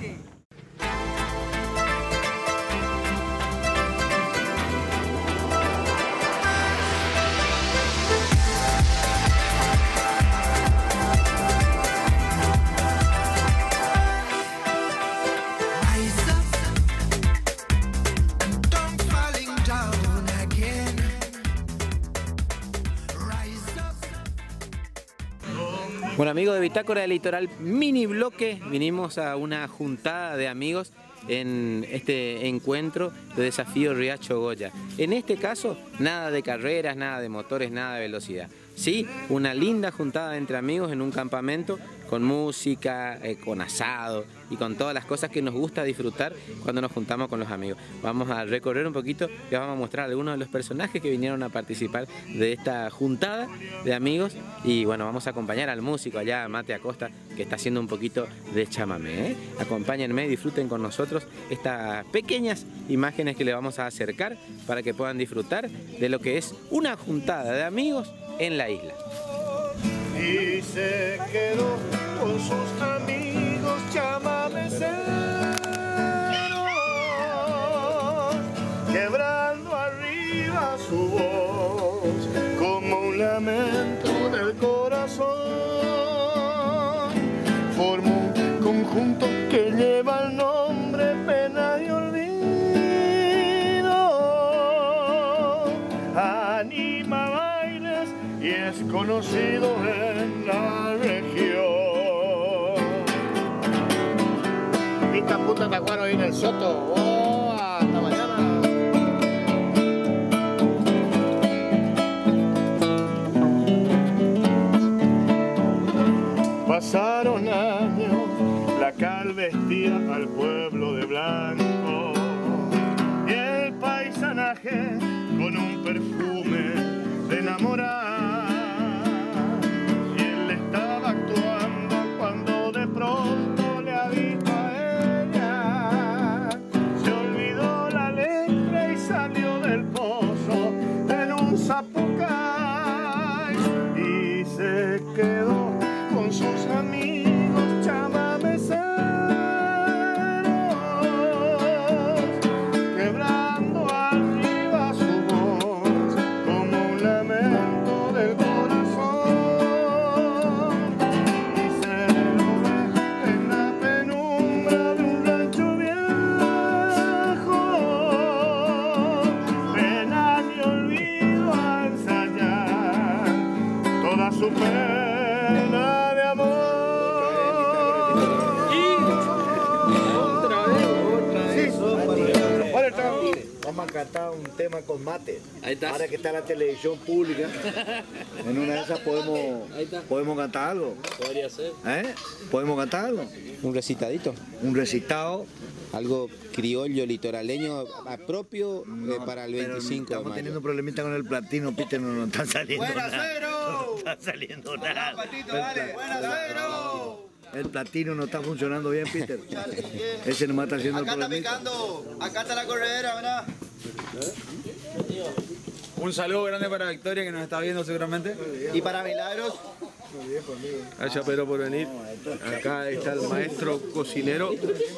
adelante. Bueno, amigos de Bitácora del Litoral, mini bloque, vinimos a una juntada de amigos en este encuentro de desafío Riacho Goya. En este caso, nada de carreras, nada de motores, nada de velocidad. Sí, una linda juntada entre amigos en un campamento con música, con asado y con todas las cosas que nos gusta disfrutar cuando nos juntamos con los amigos. Vamos a recorrer un poquito, les vamos a mostrar algunos de los personajes que vinieron a participar de esta juntada de amigos y bueno, vamos a acompañar al músico allá, Mate Acosta, que está haciendo un poquito de chamame, ¿eh? Acompáñenme, disfruten con nosotros estas pequeñas imágenes que le vamos a acercar para que puedan disfrutar de lo que es una juntada de amigos en la isla. Y se quedó con sus amigos chamameceros, quebrando arriba su voz como un lamento del corazón. Formó un conjunto que lleva el nombre Pena y Olvido. Anima y es conocido en la región. Pica puta tacuaro en el soto. ¡Oh! ¡Hasta mañana! Pasaron años, la cal vestía al pueblo de blanco y el paisanaje con un perfume de enamorado. Vamos a cantar un tema con Mate. Ahí está. Ahora que está la televisión pública, en una de esas podemos cantar algo. Podría ser. ¿Eh? ¿Podemos cantar algo? Un recitadito. Un recitado. Algo criollo, litoraleño, propio para el 25 de mayo. Estamos teniendo un problemita con el platino, Peter, no está saliendo nada. No está saliendo nada. Patito, dale. ¡Buena, Cero! El platino no está funcionando bien, Peter. Ese nomás está haciendo el problemita. Acá está picando. Acá está la corredera, ¿verdad? Un saludo grande para Victoria, que nos está viendo seguramente. Y para Milagros. Gracias, Pedro, por venir. Acá está el maestro cocinero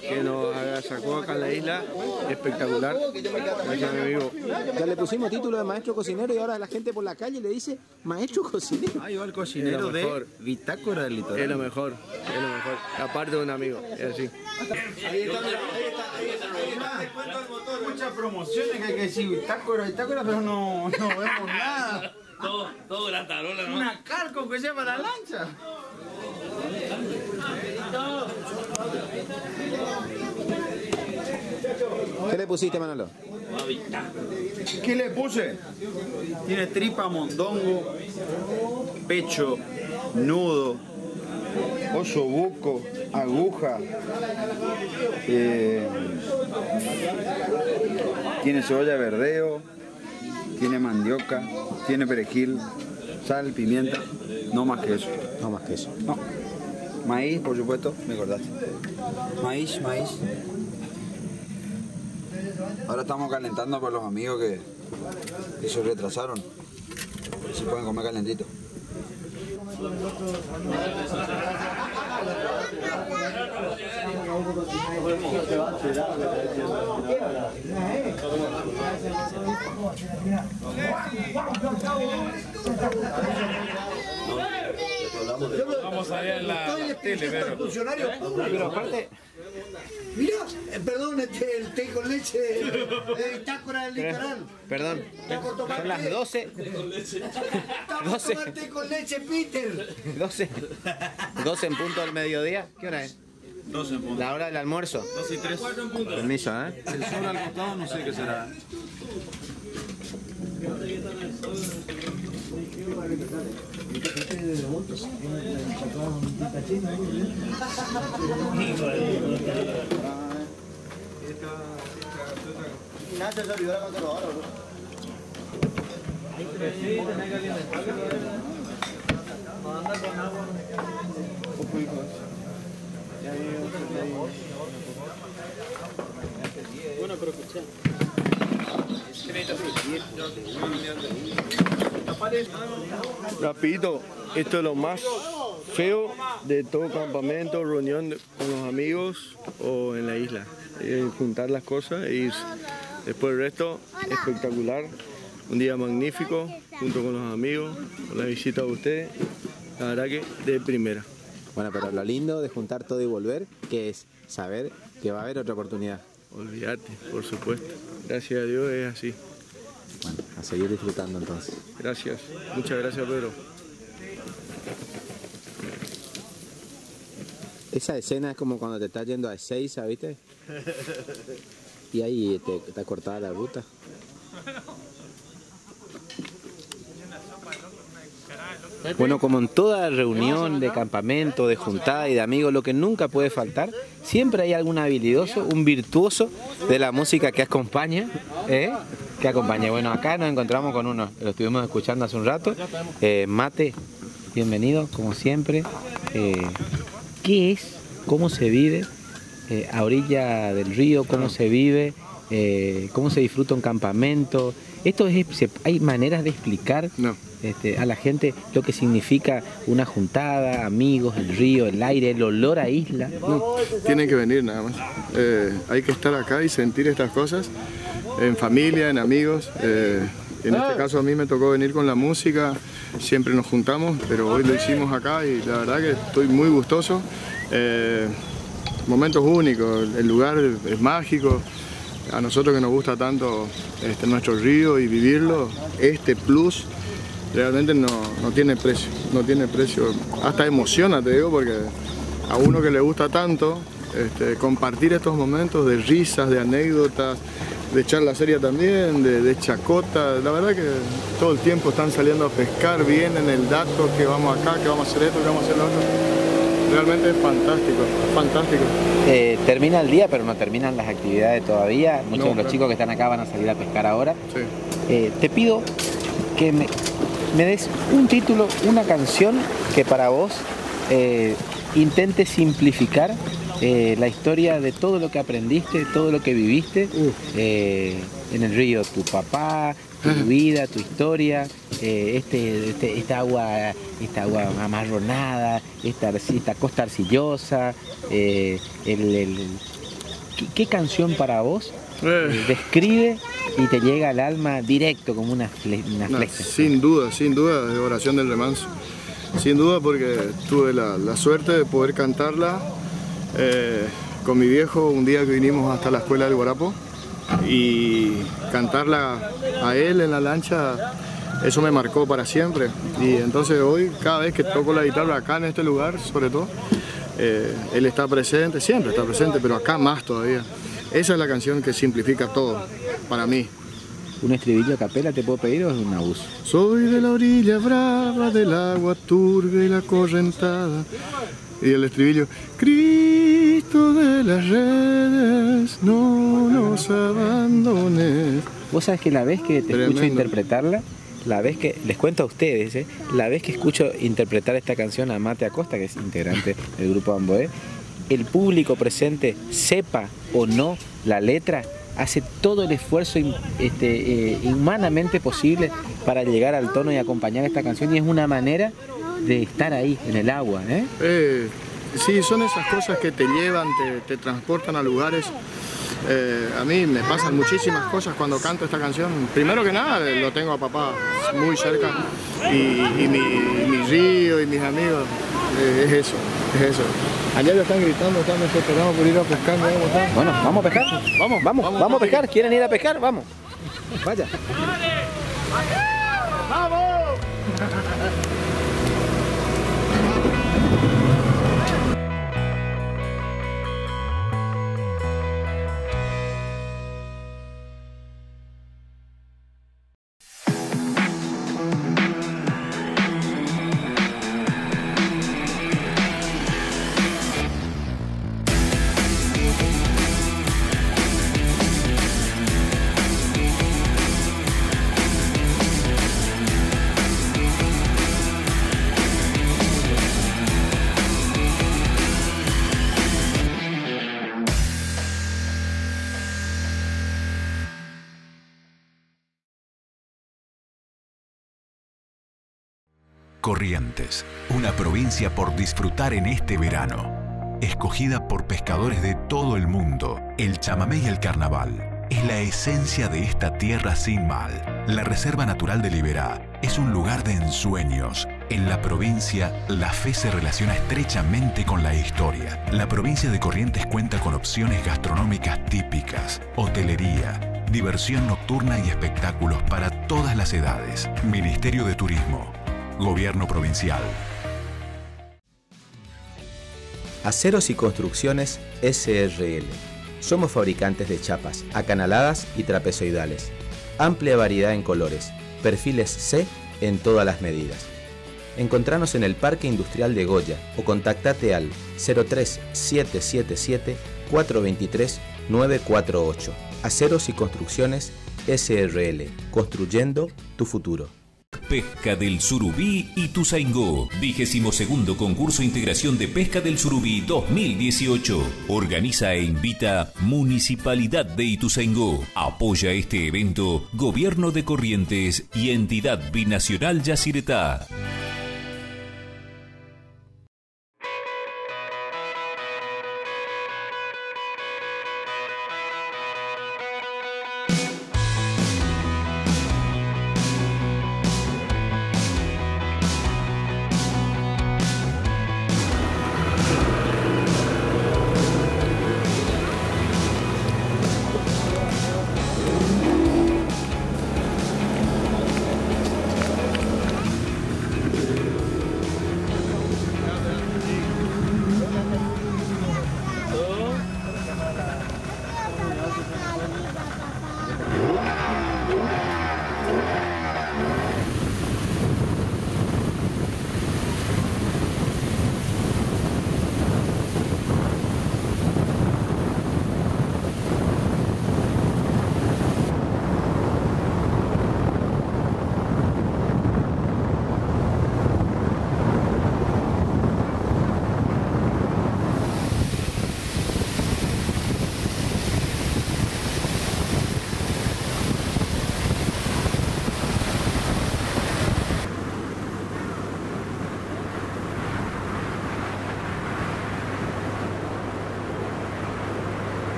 que nos sacó acá en la isla. Espectacular. Gracias, mi amigo. Ya le pusimos título de maestro cocinero y ahora la gente por la calle le dice maestro cocinero. Ahí va el cocinero de Bitácora del Litoral. Es lo mejor, es lo mejor. Aparte de un amigo, es así. Ahí está, ahí está. Muchas promociones que hay que decir Bitácora, pero no vemos nada. Todo la tarola, ¿no? Una carco que lleva la lancha. ¿Qué le pusiste, Manolo? ¿Qué le puse? Tiene tripa, mondongo, pecho, nudo, osobuco, aguja. Tiene cebolla verdeo. Tiene mandioca, tiene perejil, sal, pimienta, no más que eso. No más que eso. No. Maíz, por supuesto, me acordaste. Maíz. Ahora estamos calentando para los amigos que se retrasaron. Si pueden comer calentito. Vamos a ver la tele, pero aparte... Mirá, perdón, el té con leche de Bitácora del Litoral. Perdón, son las 12. Vamos a tomar té con leche, Peter. 12 en punto del mediodía. ¿Qué hora es? 12 en punto. La hora del almuerzo. 12 y 3. Permiso, ¿eh? El sol al costado no sé qué será. Bueno, pero escuché. Rapidito, esto es lo más feo de todo campamento, reunión con los amigos o en la isla. Juntar las cosas e irse. Después el resto, espectacular. Un día magnífico, junto con los amigos, con la visita de ustedes. La verdad que de primera. Bueno, pero lo lindo de juntar todo y volver, que es saber que va a haber otra oportunidad. Olvidarte, por supuesto. Gracias a Dios es así. Bueno, a seguir disfrutando entonces. Gracias, muchas gracias, Pedro. Esa escena es como cuando te estás yendo a Ezeiza, ¿viste? Y ahí te acortaba la ruta. Bueno, como en toda reunión de campamento, de juntada y de amigos, lo que nunca puede faltar, siempre hay algún habilidoso, un virtuoso de la música que acompaña, Bueno, acá nos encontramos con uno, lo estuvimos escuchando hace un rato. Mate, bienvenido, como siempre. ¿Qué es? ¿Cómo se vive a orilla del río? ¿Cómo se vive? ¿Cómo se disfruta un campamento? Esto es, hay maneras de explicar. No. A la gente lo que significa una juntada, amigos, el río, el aire, el olor a isla. No, tienen que venir nada más. Hay que estar acá y sentir estas cosas en familia, en amigos. En este caso a mí me tocó venir con la música, siempre nos juntamos, pero hoy lo hicimos acá y la verdad que estoy muy gustoso. Momentos únicos, el lugar es mágico. A nosotros que nos gusta tanto nuestro río y vivirlo, este plus realmente no tiene precio, hasta emociona, te digo, porque a uno que le gusta tanto compartir estos momentos de risas, de anécdotas, de charla seria también, de chacota, la verdad que todo el tiempo están saliendo a pescar, vienen el dato, que vamos acá, que vamos a hacer esto, que vamos a hacer lo otro. Realmente es fantástico, fantástico. Termina el día, pero no terminan las actividades todavía. Muchos de los chicos que están acá van a salir a pescar ahora. Sí. Te pido que me des un título, una canción que para vos intente simplificar la historia de todo lo que aprendiste, todo lo que viviste en el río. Tu papá, tu vida, tu historia, esta agua amarronada, esta costa arcillosa. ¿Qué canción para vos describe y te llega al alma directo como una flecha? Sin duda, de Oración del Remanso. Sin duda, porque tuve la suerte de poder cantarla con mi viejo un día que vinimos hasta la escuela del Guarapo, y cantarla a él en la lancha, eso me marcó para siempre. Y entonces hoy, cada vez que toco la guitarra acá en este lugar, sobre todo, él está presente, siempre está presente, pero acá más todavía. Esa es la canción que simplifica todo para mí. ¿Un estribillo a capela te puedo pedir o es un abuso? Soy de la orilla brava, del agua turbia y la correntada. Y el estribillo, Cristo de las redes, no nos abandones. Vos sabés que la vez que te escucho interpretarla, les cuento a ustedes, la vez que escucho interpretar esta canción a Mate Acosta, que es integrante del grupo Amboé, el público presente, sepa o no la letra, hace todo el esfuerzo humanamente posible para llegar al tono y acompañar esta canción, y es una manera de estar ahí, en el agua. Sí, son esas cosas que te llevan, te transportan a lugares. A mí me pasan muchísimas cosas cuando canto esta canción. Primero que nada, lo tengo a papá muy cerca y mi río y mis amigos. Es eso, es eso. Allá lo están gritando, están desesperados por ir a pescar. Bueno, vamos a pescar. Vamos a pescar. ¿Quieren ir a pescar? Vamos. Vaya. ¡Vamos! Corrientes, una provincia por disfrutar en este verano. Escogida por pescadores de todo el mundo, el chamamé y el carnaval es la esencia de esta tierra sin mal. La Reserva Natural del Iberá es un lugar de ensueños. En la provincia, la fe se relaciona estrechamente con la historia. La provincia de Corrientes cuenta con opciones gastronómicas típicas, hotelería, diversión nocturna y espectáculos para todas las edades. Ministerio de Turismo, Gobierno Provincial. Aceros y Construcciones SRL. Somos fabricantes de chapas, acanaladas y trapezoidales. Amplia variedad en colores, perfiles C en todas las medidas. Encontranos en el Parque Industrial de Goya o contactate al 03777 423 948. Aceros y Construcciones SRL. Construyendo tu futuro. Pesca del Surubí y Tuzaingó. 22º Concurso Integración de Pesca del Surubí 2018. Organiza e invita Municipalidad de Ituzaingó. Apoya este evento Gobierno de Corrientes y Entidad Binacional Yaciretá.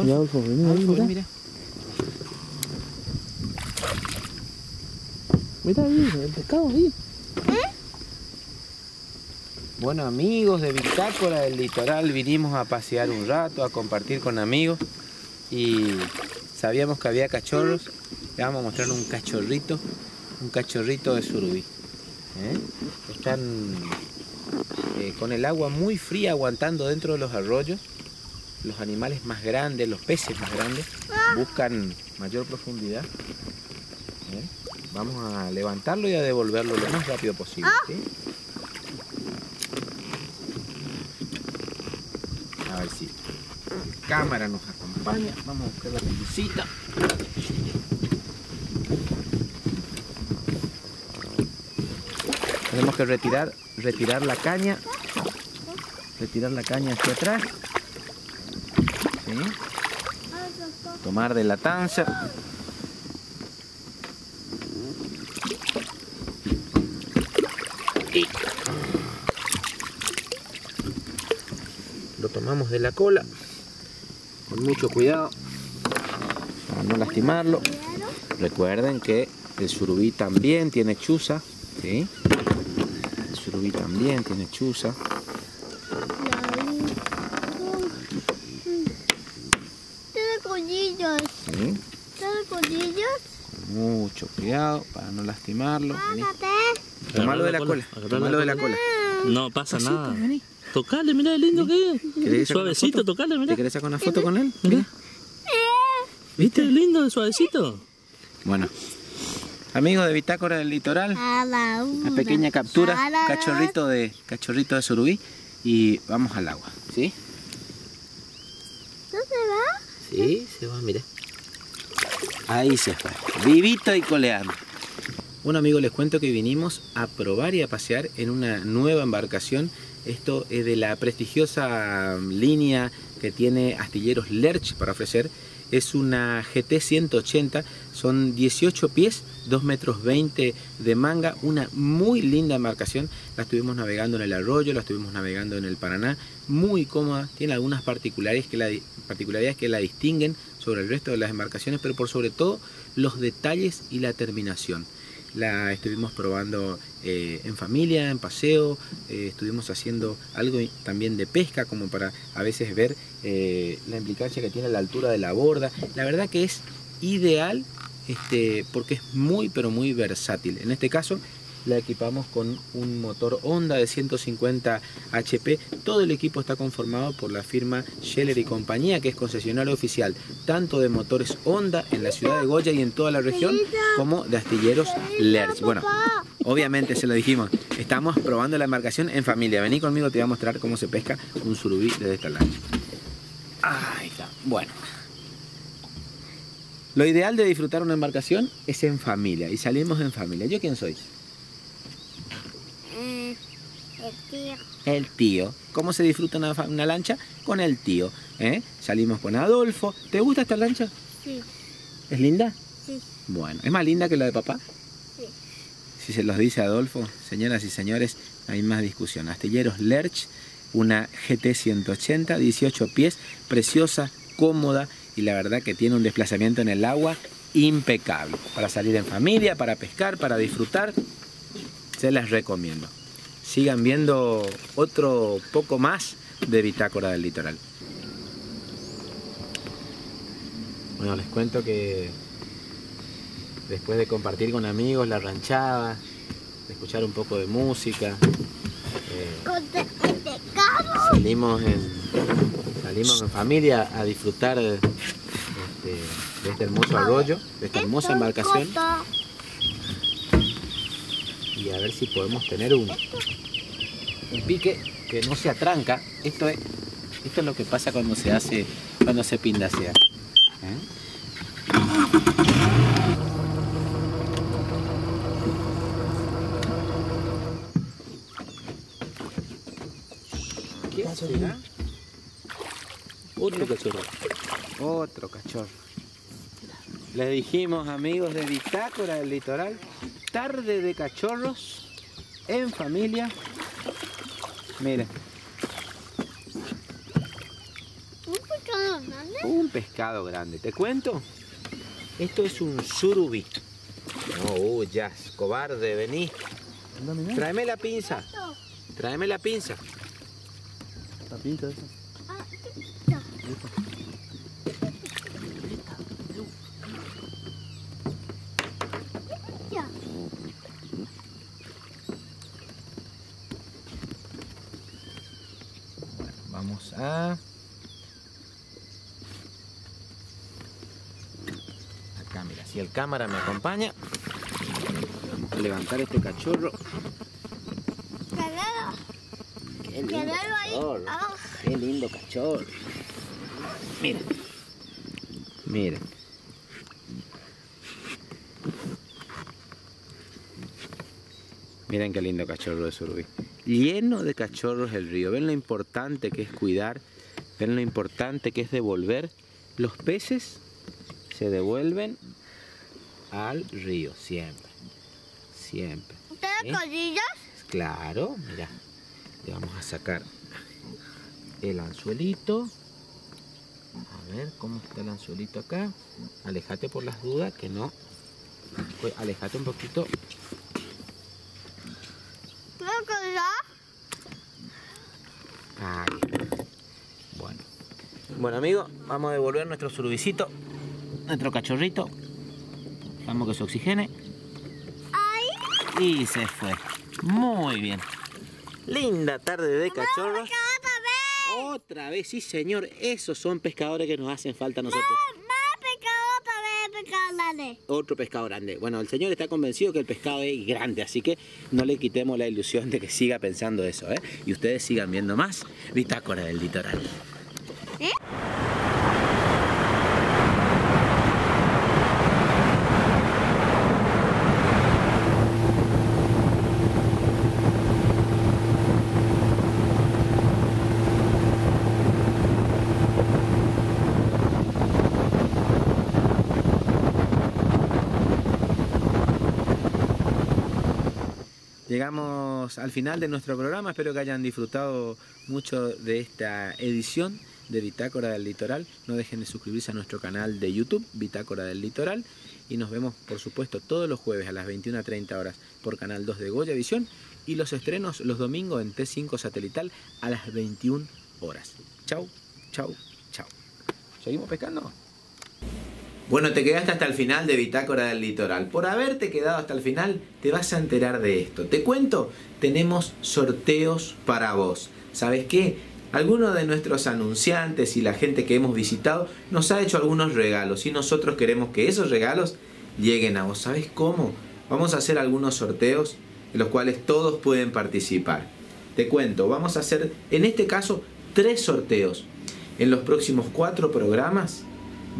Adolfo, mira. Mira ahí, el pescado ahí. Bueno, amigos de Bitácora del Litoral, vinimos a pasear un rato, a compartir con amigos. Y sabíamos que había cachorros. Le vamos a mostrar un cachorrito de surubí. Están con el agua muy fría, aguantando dentro de los arroyos. Los animales más grandes, los peces más grandes, buscan mayor profundidad. ¿Eh? Vamos a levantarlo y a devolverlo lo más rápido posible. ¿Sí? A ver si la cámara nos acompaña. Vamos a buscar la pelucita. Tenemos que retirar la caña hacia atrás. ¿Sí? tomar de la tanza. Y lo tomamos de la cola con mucho cuidado para no lastimarlo. Recuerden que el surubí también tiene chuza, ¿sí? El surubí también tiene chuza. ¿Sí? Mucho cuidado para no lastimarlo. Tomarlo de la cola. Tomarlo de la cola. No pasa nada. Tocale, mirá el lindo que es. Suavecito, tocale, mirá. ¿Te querés sacar una foto con él? Mirá. ¿Viste el lindo, suavecito? Bueno, amigos de Bitácora del Litoral, una pequeña captura, cachorrito de surubí, y vamos al agua, ¿sí? ¿No se va? Sí, se va, mirá. Ahí se fue, vivito y coleando. Bueno, amigos, les cuento que vinimos a probar y a pasear en una nueva embarcación. Esto es de la prestigiosa línea que tiene Astilleros Lerch para ofrecer. Es una GT 180, son 18 pies, 2,20 metros de manga, una muy linda embarcación. La estuvimos navegando en el arroyo, la estuvimos navegando en el Paraná, muy cómoda. Tiene algunas particularidades que la distinguen sobre el resto de las embarcaciones, pero por sobre todo los detalles y la terminación. La estuvimos probando en familia, en paseo, estuvimos haciendo algo también de pesca como para a veces ver la implicancia que tiene la altura de la borda. La verdad que es ideal porque es muy pero muy versátil. En este caso la equipamos con un motor Honda de 150 HP. Todo el equipo está conformado por la firma Scheller y compañía, que es concesionario oficial tanto de motores Honda en la ciudad de Goya y en toda la región, como de Astilleros Lerch. Bueno, obviamente se lo dijimos, estamos probando la embarcación en familia. Vení conmigo, te voy a mostrar cómo se pesca un surubí desde esta lancha. Ahí está. Bueno, lo ideal de disfrutar una embarcación es en familia, y salimos en familia. ¿Yo quién soy? El tío. ¿Cómo se disfruta una lancha? Con el tío, ¿eh? Salimos con Adolfo. ¿Te gusta esta lancha? Sí. ¿Es linda? Sí. Bueno, ¿es más linda que la de papá? Sí. Si se los dice Adolfo, señoras y señores, no hay más discusión. Astilleros Lerch, una GT 180, 18 pies, preciosa, cómoda, y la verdad que tiene un desplazamiento en el agua impecable. Para salir en familia, para pescar, para disfrutar, se las recomiendo. Sigan viendo otro poco más de Bitácora del Litoral. Bueno, les cuento que después de compartir con amigos la ranchada, de escuchar un poco de música, salimos en familia a disfrutar de este hermoso arroyo, de esta hermosa embarcación. Y a ver si podemos tener un pique que no se atranca. Esto es lo que pasa cuando se hace, cuando se pindasea. ¿Qué será? Otro cachorro. Otro cachorro. Les dijimos, amigos de Bitácora del Litoral, tarde de cachorros en familia. Miren, un pescado grande. Te cuento, esto es un surubí. Oh, ya, cobarde, vení. Tráeme la pinza. Tráeme la pinza. La pinza esa. Vamos acá, mira, si el cámara me acompaña, vamos a levantar este cachorro. ¡Qué lindo cachorro! ¡Qué lindo cachorro! Miren, miren. Miren qué lindo cachorro de surubí. Lleno de cachorros el río. Ven lo importante que es cuidar, ven lo importante que es devolver los peces se devuelven al río, siempre, siempre. ¿Ustedes colillas? Claro, mira, le vamos a sacar el anzuelito. A ver cómo está el anzuelito acá. Alejate por las dudas que no. Pues alejate un poquito. ¿Puedo colgar? Ahí. Bueno. Bueno, amigos, vamos a devolver nuestro surubicito, nuestro cachorrito. Dejamos que se oxigene. Ahí. Y se fue. Muy bien. Linda tarde de cachorros. Otra vez, sí señor, esos son pescadores que nos hacen falta a nosotros. Más pescado, otra vez pescado grande. Otro pescado grande. Bueno, el señor está convencido que el pescado es grande, así que no le quitemos la ilusión de que siga pensando eso, ¿eh? Y ustedes sigan viendo más Bitácora del Litoral. ¿Eh? Llegamos al final de nuestro programa, espero que hayan disfrutado mucho de esta edición de Bitácora del Litoral. No dejen de suscribirse a nuestro canal de YouTube, Bitácora del Litoral. Y nos vemos, por supuesto, todos los jueves a las 21:30 horas por Canal 2 de Goya Visión. Y los estrenos los domingos en T5 satelital a las 21 horas. Chau, chau, chau. ¿Seguimos pescando? Bueno, te quedaste hasta el final de Bitácora del Litoral. Por haberte quedado hasta el final, te vas a enterar de esto. Te cuento, tenemos sorteos para vos. ¿Sabes qué? Algunos de nuestros anunciantes y la gente que hemos visitado nos ha hecho algunos regalos y nosotros queremos que esos regalos lleguen a vos. ¿Sabes cómo? Vamos a hacer algunos sorteos en los cuales todos pueden participar. Te cuento, vamos a hacer, en este caso, 3 sorteos. En los próximos 4 programas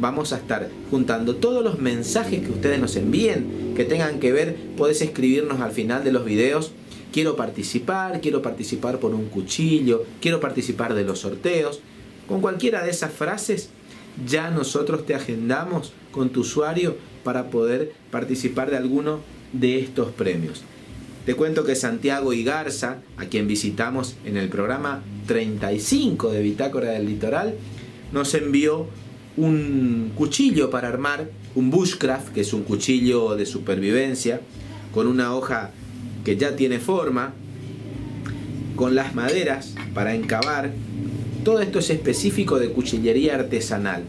vamos a estar juntando todos los mensajes que ustedes nos envíen, que tengan que ver. Podés escribirnos al final de los videos: quiero participar por un cuchillo, quiero participar de los sorteos. Con cualquiera de esas frases ya nosotros te agendamos con tu usuario para poder participar de alguno de estos premios. Te cuento que Santiago Igarza, a quien visitamos en el programa 35 de Bitácora del Litoral, nos envió un cuchillo para armar, un bushcraft, que es un cuchillo de supervivencia, con una hoja que ya tiene forma, con las maderas para encavar. Todo esto es específico de cuchillería artesanal,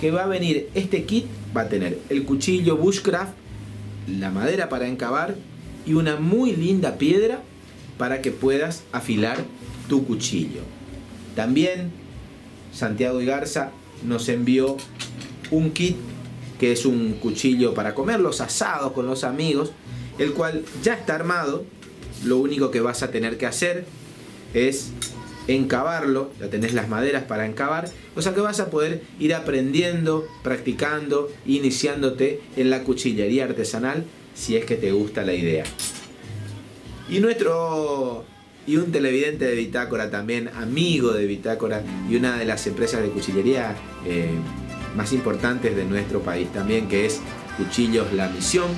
que va a venir, este kit va a tener el cuchillo bushcraft, la madera para encavar y una muy linda piedra para que puedas afilar tu cuchillo. También Santiago Igarza nos envió un kit que es un cuchillo para comer los asados con los amigos, el cual ya está armado. Lo único que vas a tener que hacer es encavarlo. Ya tenés las maderas para encavar, o sea que vas a poder ir aprendiendo, practicando, iniciándote en la cuchillería artesanal, si es que te gusta la idea. Y un televidente de Bitácora, también amigo de Bitácora, y una de las empresas de cuchillería más importantes de nuestro país también, que es Cuchillos La Misión,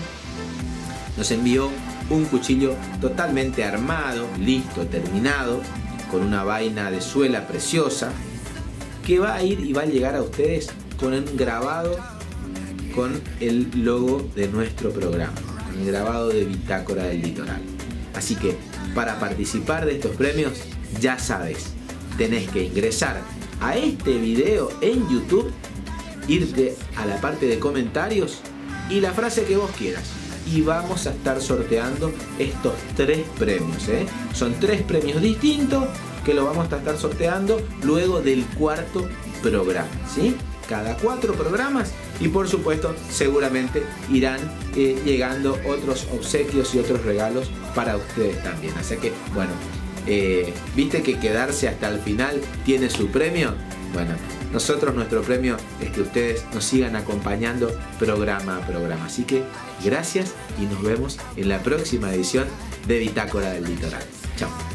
nos envió un cuchillo totalmente armado, listo, terminado, con una vaina de suela preciosa, que va a ir y va a llegar a ustedes con un grabado con el logo de nuestro programa, el grabado de Bitácora del Litoral. Así que para participar de estos premios, ya sabes, tenés que ingresar a este video en YouTube, irte a la parte de comentarios y la frase que vos quieras. Y vamos a estar sorteando estos 3 premios, ¿eh? Son 3 premios distintos que lo vamos a estar sorteando luego del 4.º programa, ¿sí? Cada 4 programas, y por supuesto seguramente irán llegando otros obsequios y otros regalos para ustedes también. Así que bueno, ¿viste que quedarse hasta el final tiene su premio? Bueno, nosotros nuestro premio es que ustedes nos sigan acompañando programa a programa. Así que gracias y nos vemos en la próxima edición de Bitácora del Litoral. Chao.